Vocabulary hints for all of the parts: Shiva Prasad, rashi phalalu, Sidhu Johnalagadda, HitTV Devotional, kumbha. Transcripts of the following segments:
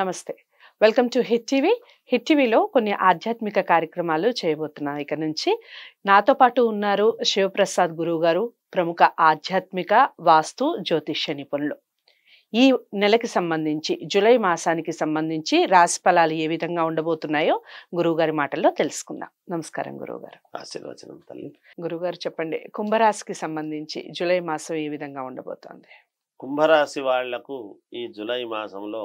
నమస్తే, welcome to hit TV. Hit టీవీలో కొన్ని ఆధ్యాత్మిక కార్యక్రమాలు చేయబోతున్నాం. ఇక నుంచి నాతో పాటు ఉన్నారు శివప్రసాద్ గురువు గారు, ప్రముఖ ఆధ్యాత్మిక వాస్తు జ్యోతిష్య నిపుణులు. ఈ నెలకి సంబంధించి, జూలై మాసానికి సంబంధించి రాశి ఫలాలు ఏ విధంగా ఉండబోతున్నాయో గురువు గారి మాటల్లో తెలుసుకుందాం. నమస్కారం గురువు గారు. ఆశీర్వచనం తల్లి. గురువు గారు చెప్పండి, కుంభరాశికి సంబంధించి జూలై మాసం ఏ విధంగా ఉండబోతోంది? కుంభరాశి వాళ్లకు ఈ జూలై మాసంలో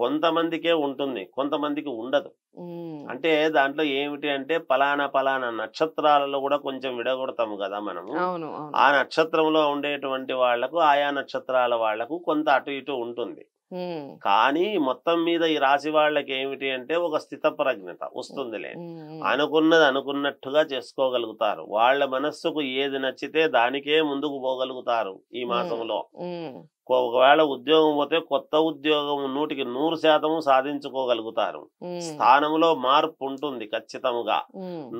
కొంతమందికే ఉంటుంది, కొంతమందికి ఉండదు. అంటే దాంట్లో ఏమిటి అంటే, పలానా పలానా నక్షత్రాలలో కూడా కొంచెం విడగొడతాము కదా మనము. ఆ నక్షత్రంలో ఉండేటువంటి వాళ్లకు, ఆయా నక్షత్రాల వాళ్లకు కొంత అటు ఇటు ఉంటుంది. కానీ మొత్తం మీద ఈ రాశి వాళ్ళకి ఏమిటి అంటే, ఒక స్థిత ప్రజ్ఞత వస్తుందిలే, అనుకున్నది అనుకున్నట్టుగా చేసుకోగలుగుతారు. వాళ్ళ మనస్సుకు ఏది నచ్చితే దానికే ముందుకు పోగలుగుతారు ఈ మాసంలో. ఒకవేళ ఉద్యోగం పోతే కొత్త ఉద్యోగం 100% సాధించుకోగలుగుతారు. స్థానంలో మార్పు ఉంటుంది ఖచ్చితంగా.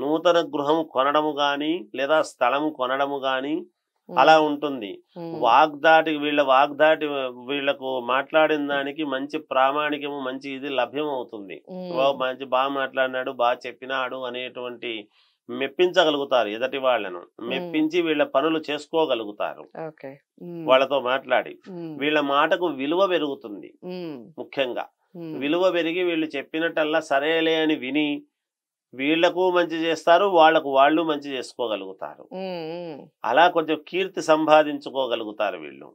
నూతన గృహం కొనడము గాని, లేదా స్థలం కొనడము గాని అలా ఉంటుంది. వాగ్దాటి వీళ్లకు మాట్లాడిన దానికి మంచి ప్రామాణికము, మంచి ఇది లభ్యం అవుతుంది. మంచి బాగా మాట్లాడినాడు, బాగా చెప్పినాడు అనేటువంటి మెప్పించగలుగుతారు ఎదటి వాళ్ళను. మెప్పించి వీళ్ళ పనులు చేసుకోగలుగుతారు వాళ్ళతో మాట్లాడి. వీళ్ళ మాటకు విలువ పెరుగుతుంది. ముఖ్యంగా విలువ పెరిగి వీళ్ళు చెప్పినట్టల్లా సరేలే అని విని వీళ్లకు మంచి చేస్తారు, వాళ్లకు వాళ్ళు మంచి చేసుకోగలుగుతారు. అలా కొంచెం కీర్తి సంపాదించుకోగలుగుతారు వీళ్ళు.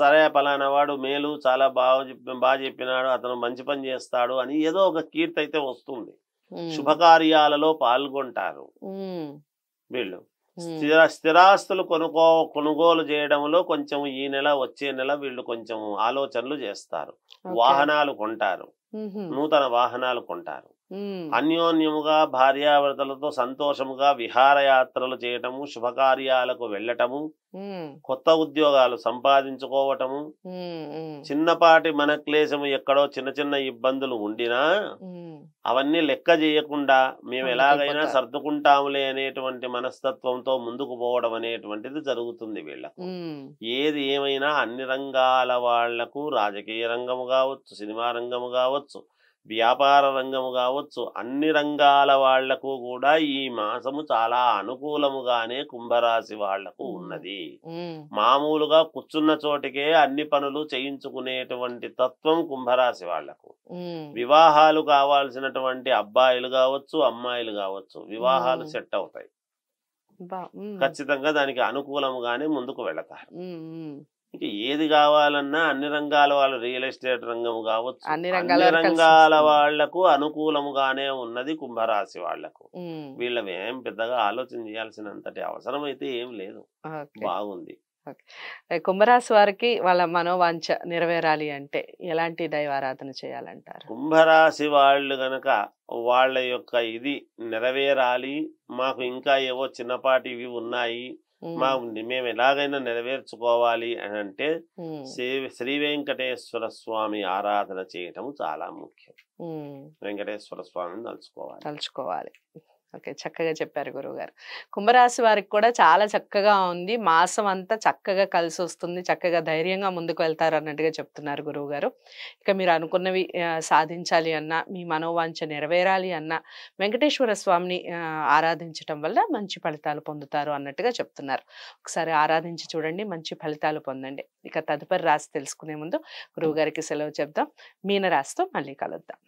సరే పలానా వాడు మేలు, చాలా బాగా చెప్పినాడు, అతను మంచి పని చేస్తాడు అని ఏదో ఒక కీర్తి అయితే వస్తుంది. శుభకార్యాలలో పాల్గొంటారు వీళ్ళు. స్థిరాస్తులు కొనుగోలు చేయడంలో కొంచెం ఈ నెల, వచ్చే నెల వీళ్ళు కొంచెం ఆలోచనలు చేస్తారు. వాహనాలు కొంటారు, నూతన వాహనాలు కొంటారు. అన్యోన్యముగా భార్యాభర్తలతో సంతోషముగా విహారయాత్రలు చేయటము, శుభకార్యాలకు వెళ్ళటము, కొత్త ఉద్యోగాలు సంపాదించుకోవటము. చిన్నపాటి మన క్లేశము, ఎక్కడో చిన్న చిన్న ఇబ్బందులు ఉండినా అవన్నీ లెక్క చేయకుండా మేము ఎలాగైనా సర్దుకుంటాములే అనేటువంటి మనస్తత్వంతో ముందుకు పోవడం అనేటువంటిది జరుగుతుంది వీళ్ళకు. ఏది ఏమైనా అన్ని రంగాల వాళ్లకు, రాజకీయ రంగము కావచ్చు, సినిమా రంగము కావచ్చు, వ్యాపార రంగము కావచ్చు, అన్ని రంగాల వాళ్లకు కూడా ఈ మాసము చాలా అనుకూలముగానే కుంభరాశి వాళ్లకు ఉన్నది. మామూలుగా కూర్చున్న చోటికే అన్ని పనులు చేయించుకునేటువంటి తత్వం కుంభరాశి వాళ్లకు. వివాహాలు కావాల్సినటువంటి అబ్బాయిలు కావచ్చు, అమ్మాయిలు కావచ్చు, వివాహాలు సెట్ అవుతాయి ఖచ్చితంగా. దానికి అనుకూలముగానే ముందుకు వెళతారు. ఇక ఏది కావాలన్నా అన్ని రంగాల వాళ్ళు, రియల్ ఎస్టేట్ రంగము కావచ్చు, అన్ని రంగాల వాళ్లకు అనుకూలముగానే ఉన్నది కుంభరాశి వాళ్లకు. వీళ్ళవేం పెద్దగా ఆలోచన చేయాల్సినంతటి అవసరం అయితే ఏం లేదు, బాగుంది. కుంభరాశి వారికి వాళ్ళ మనోవాంఛ నెరవేరాలి అంటే ఎలాంటి దైవారాధన చేయాలంటారు? కుంభరాశి వాళ్ళు గనక వాళ్ళ యొక్క ఇది నెరవేరాలి, మాకు ఇంకా ఏవో చిన్నపాటి ఇవి ఉన్నాయి, మేము ఎలాగైనా నెరవేర్చుకోవాలి అని అంటే శ్రీ వెంకటేశ్వర స్వామి ఆరాధన చేయటం చాలా ముఖ్యం. వెంకటేశ్వర స్వామిని తలుచుకోవాలి. ఓకే, చక్కగా చెప్పారు గురువుగారు. కుంభరాశి వారికి కూడా చాలా చక్కగా ఉంది, మాసం అంతా చక్కగా కలిసి వస్తుంది, చక్కగా ధైర్యంగా ముందుకు వెళ్తారు అన్నట్టుగా చెప్తున్నారు గురువుగారు. ఇక మీరు అనుకున్నవి సాధించాలి అన్నా, మీ మనోవాంఛ నెరవేరాలి అన్నా వెంకటేశ్వర స్వామిని ఆరాధించటం వల్ల మంచి ఫలితాలు పొందుతారు అన్నట్టుగా చెప్తున్నారు. ఒకసారి ఆరాధించి చూడండి, మంచి ఫలితాలు పొందండి. ఇక తదుపరి రాశి తెలుసుకునే ముందు గురువుగారికి సెలవు చెప్దాం. మీనరాశితో మళ్ళీ కలుద్దాం.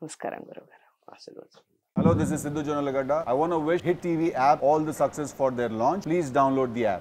నమస్కారం గురువుగారు. ఆశీర్వాదం. Hello, this is Sidhu Johnalagadda. I want to wish HitTV app all the success for their launch. Please download the app.